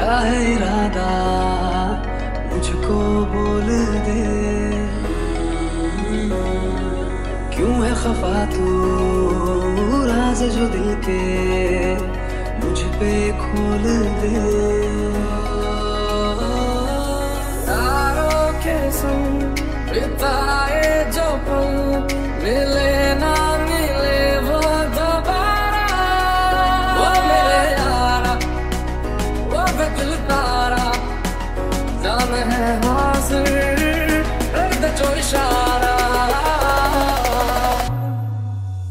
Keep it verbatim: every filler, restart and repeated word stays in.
क्या है इरादा मुझको बोल दे, क्यों है खफा तू राज जो दिल के मुझ पे खोल दे। तारों के संग बिताए जो पल मिले ना मिले वो दोबारा, वो मेरे यारा वो दिल तारा जान है हासिर दर्द जो इशारा।